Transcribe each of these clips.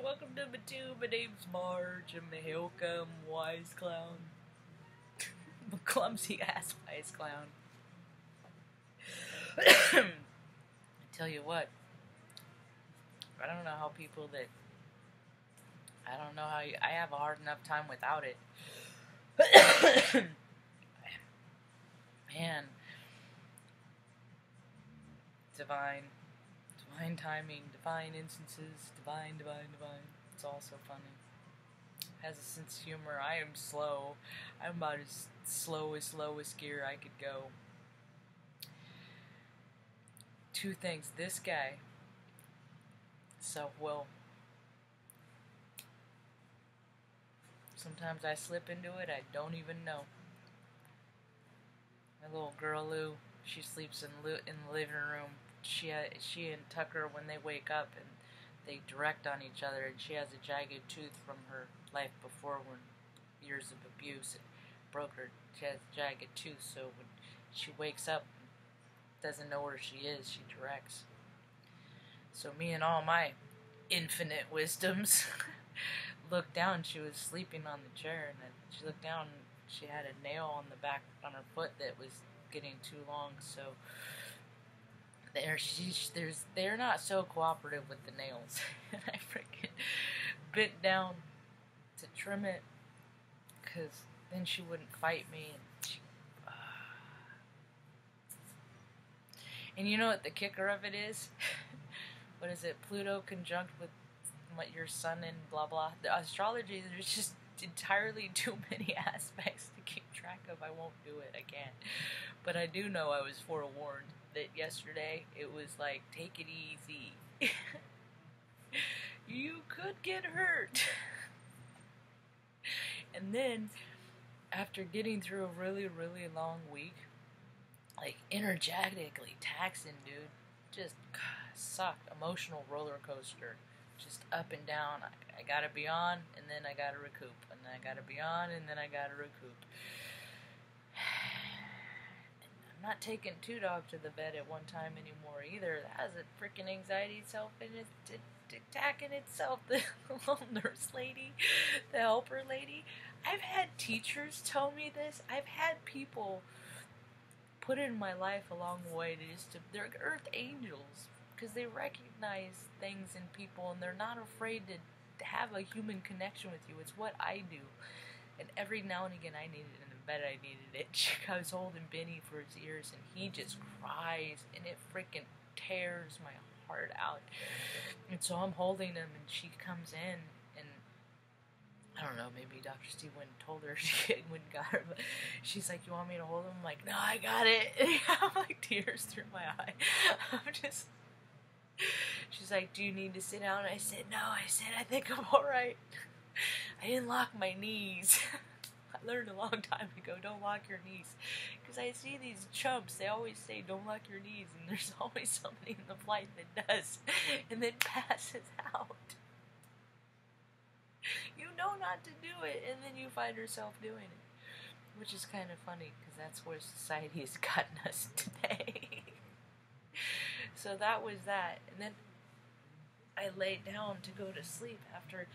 Hi, welcome to my name's Marge, I'm a Hilcom wise clown. I'm a clumsy ass wise clown. I tell you what, I have a hard enough time without it. Man. Divine timing, divine instances, divine. It's all so funny. Has a sense of humor. I am slow. I'm about as slow as lowest gear I could go. Two things. This guy, self-will. Sometimes I slip into it, I don't even know. My little girl Lou, she sleeps in the living room. She and Tucker, when they wake up, and they direct on each other, and she has a jagged tooth from her life before, when years of abuse broke her. She has a jagged tooth, so when she wakes up, doesn't know where she is, she directs. So me and all my infinite wisdoms looked down. She was sleeping on the chair, and then she looked down, and she had a nail on the back on her foot that was getting too long, so... They're not so cooperative with the nails. I freaking bit down to trim it, because then she wouldn't fight me. And, and you know what the kicker of it is? What is it? Pluto conjunct with what your sun and blah blah. The astrology, there's just entirely too many aspects to keep track of. I won't do it. I can't. But I do know I was forewarned. That yesterday it was like, take it easy. You could get hurt. And then after getting through a really long week, like energetically taxing, dude, just sucked. Emotional roller coaster, just up and down. I gotta be on, and then I gotta recoup, and then I gotta be on, and then I gotta recoup. Not taking two dogs to the vet at one time anymore either. That has a freaking anxiety itself, and it's attacking itself. The little nurse lady, the helper lady. I've had teachers tell me this. I've had people put in my life along the way they're earth angels, because they recognize things in people, and they're not afraid to have a human connection with you. It's what I do. And every now and again I needed an I needed it. I was holding Benny for his ears, and he just cries, and it freaking tears my heart out. And so I'm holding him, and she comes in, and I don't know, maybe Dr. Steve went and told her, she went and got her, but she's like, you want me to hold him? I'm like, no, I got it. And I'm like, tears through my eye. I'm just, she's like, do you need to sit down? And I said, no. I said, I think I'm alright. I didn't lock my knees. I learned a long time ago, don't lock your knees. Because I see these chumps, they always say, don't lock your knees. And there's always somebody in the flight that does. And then passes out. You know not to do it, and then you find yourself doing it. Which is kind of funny, because that's where society has gotten us today. So that was that. And then I laid down to go to sleep after...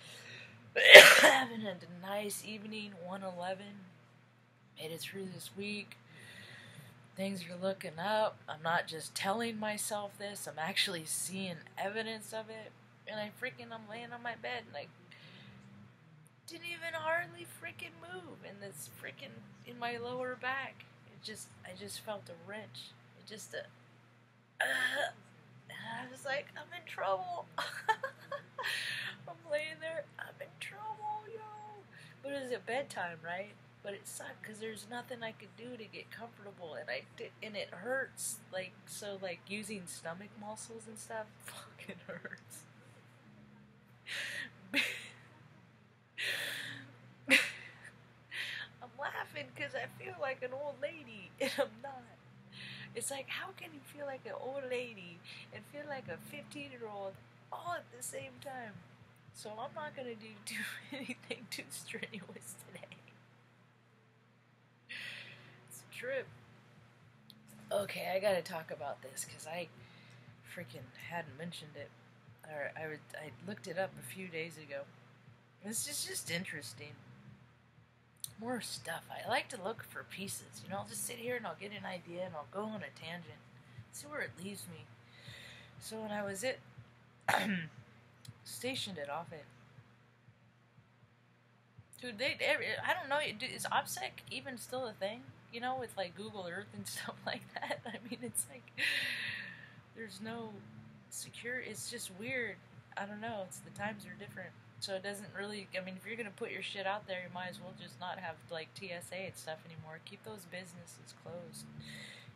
having a nice evening, 111, made it through this week, things are looking up. I'm not just telling myself this, I'm actually seeing evidence of it. And I'm laying on my bed, and I didn't even hardly freaking move, and it's freaking in my lower back. I just felt a wrench, and I was like, I'm in trouble. I'm laying there, I'm in trouble, yo. But it was at bedtime, right? But it sucked, because there's nothing I could do to get comfortable, and it hurts. Like, so, like, using stomach muscles and stuff fucking hurts. I'm laughing because I feel like an old lady, and I'm not. It's like, how can you feel like an old lady and feel like a 15-year-old all at the same time? So I'm not going to do anything too strenuous today. It's a trip. Okay, I got to talk about this, because I freaking hadn't mentioned it. or I looked it up a few days ago. This is just interesting. More stuff. I like to look for pieces. You know, I'll just sit here and I'll get an idea and I'll go on a tangent. See where it leaves me. So when I was stationed at Offit, dude, I don't know. Is OPSEC even still a thing? You know, with like Google Earth and stuff like that. I mean, it's like there's no secure. It's just weird. I don't know. It's the times are different. So it doesn't really, I mean, if you're going to put your shit out there, you might as well just not have, like, TSA and stuff anymore. Keep those businesses closed.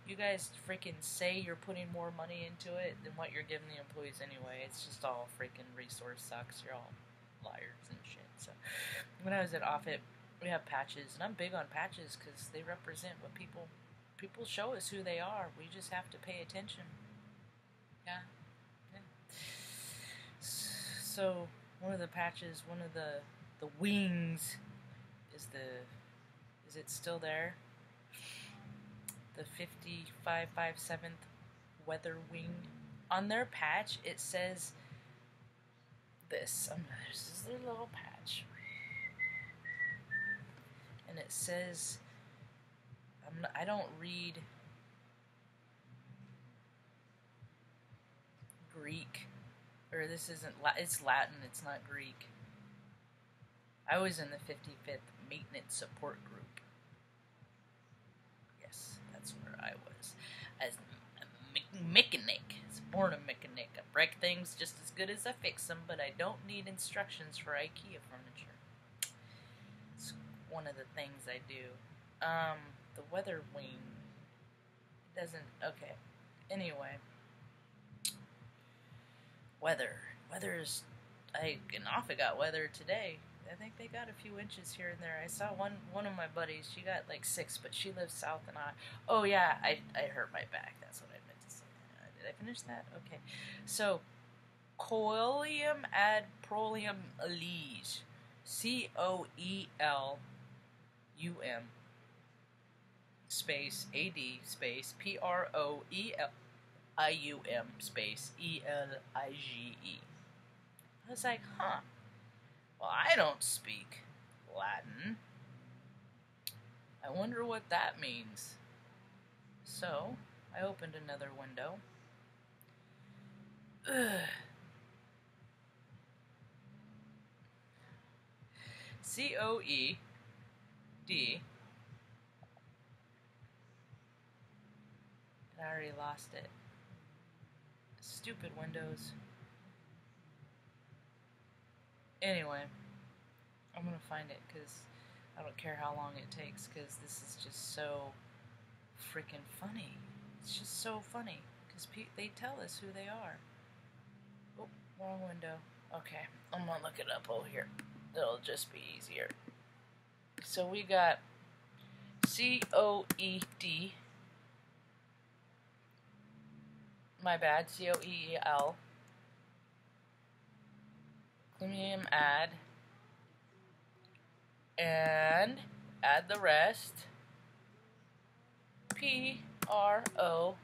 You guys freaking say you're putting more money into it than what you're giving the employees anyway. It's just all freaking resource sucks. You're all liars and shit. So when I was at Offit, we have patches. And I'm big on patches because they represent what people show us who they are. We just have to pay attention. Yeah. Yeah. So one of the patches, one of the wings, is it still there? The 5557th Weather Wing. On their patch, it says this. This is their little patch, and it says, I don't read Greek. Or this isn't, it's Latin, it's not Greek. I was in the 55th Maintenance Support Group. Yes, that's where I was. As a mechanic. I was born a mechanic. I break things just as good as I fix them, but I don't need instructions for IKEA furniture. It's one of the things I do. The weather wing doesn't, okay. Anyway. Weather is, and Offit got weather today. I think they got a few inches here and there. I saw one of my buddies, she got like 6, but she lives south and I, oh yeah, I hurt my back, that's what I meant to say. Did I finish that? Okay. So, coelum ad proelium elige, C-O-E-L-U-M, space, A-D, space, P-R-O-E-L, I-U-M space E-L-I-G-E. I was like, huh. Well, I don't speak Latin. I wonder what that means. So, I opened another window. Ugh. C-O-E-D. And I already lost it. Stupid windows. Anyway, I'm gonna find it because I don't care how long it takes because this is just so freaking funny. It's just so funny because they tell us who they are. Oh, wrong window. Okay, I'm gonna look it up over here. It'll just be easier. So we got C-O-E-D. My bad, C-O-E-E-L. Chromium add. And add the rest. P-R-O.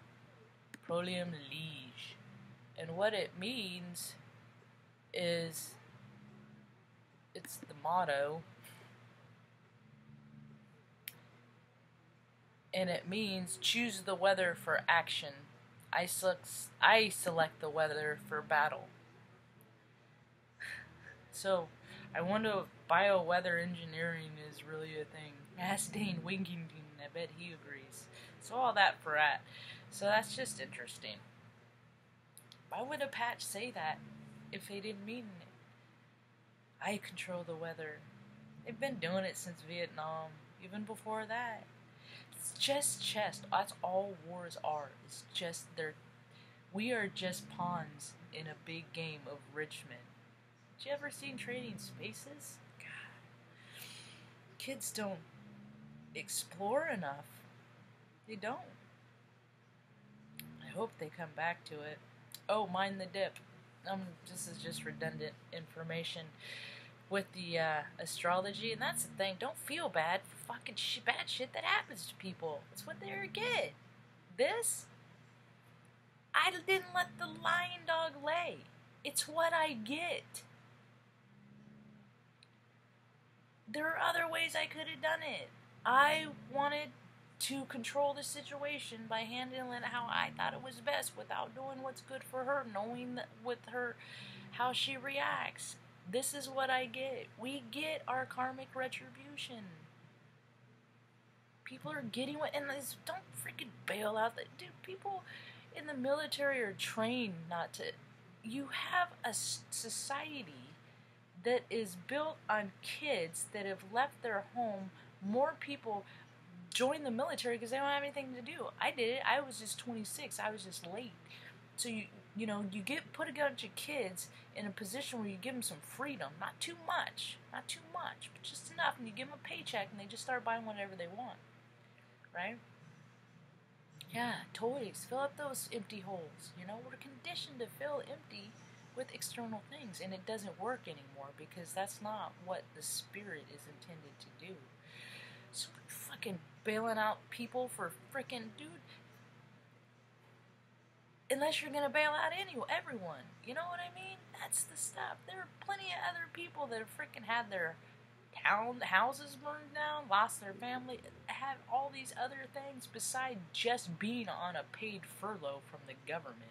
Proelium liege. And what it means is it's the motto. And it means choose the weather for action. I select the weather for battle. So, I wonder if bioweather engineering is really a thing. Ask Dane Wigington, I bet he agrees. So all that for that. So that's just interesting. Why would a patch say that if they didn't mean it? I control the weather. They've been doing it since Vietnam, even before that. It's just chess. That's all wars are. It's just we are just pawns in a big game of Richmond. Did you ever seen Trading Spaces? God. Kids don't explore enough. They don't. I hope they come back to it. Oh, mind the dip. This is just redundant information. With the astrology, and that's the thing. Don't feel bad for fucking bad shit that happens to people. It's what they get. I didn't let the lion dog lay. It's what I get. There are other ways I could have done it. I wanted to control the situation by handling it how I thought it was best without doing what's good for her, knowing that with her how she reacts. This is what I get. We get our karmic retribution. People are getting what, and this, don't freaking bail out. Dude, people in the military are trained not to. You have a society that is built on kids that have left their home. More people join the military because they don't have anything to do. I did it. I was just 26. I was just late. So you know, you get put a bunch of kids in a position where you give them some freedom. Not too much, but just enough. And you give them a paycheck and they just start buying whatever they want. Right? Yeah, toys. Fill up those empty holes. You know, we're conditioned to fill empty with external things. And it doesn't work anymore because that's not what the spirit is intended to do. So fucking bailing out people for freaking, dude. Unless you're gonna bail out anyone, everyone. You know what I mean? That's the stuff. There are plenty of other people that have freaking had their town houses burned down, lost their family, have all these other things besides just being on a paid furlough from the government.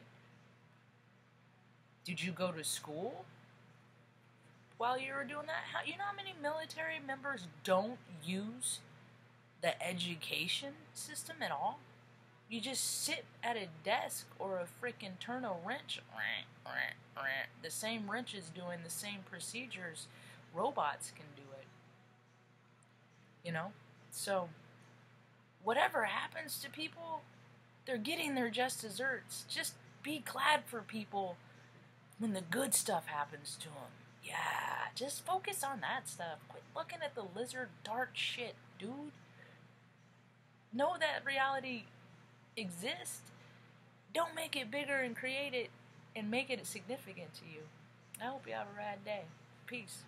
Did you go to school while you were doing that? How, you know how many military members don't use the education system at all? You just sit at a desk or a freaking turn a wrench. The same wrench is doing the same procedures. Robots can do it. You know? So, whatever happens to people, they're getting their just desserts. Just be glad for people when the good stuff happens to them. Yeah, just focus on that stuff. Quit looking at the lizard dark shit, dude. Know that reality exists. Don't make it bigger and create it and make it significant to you. I hope you have a rad day. Peace.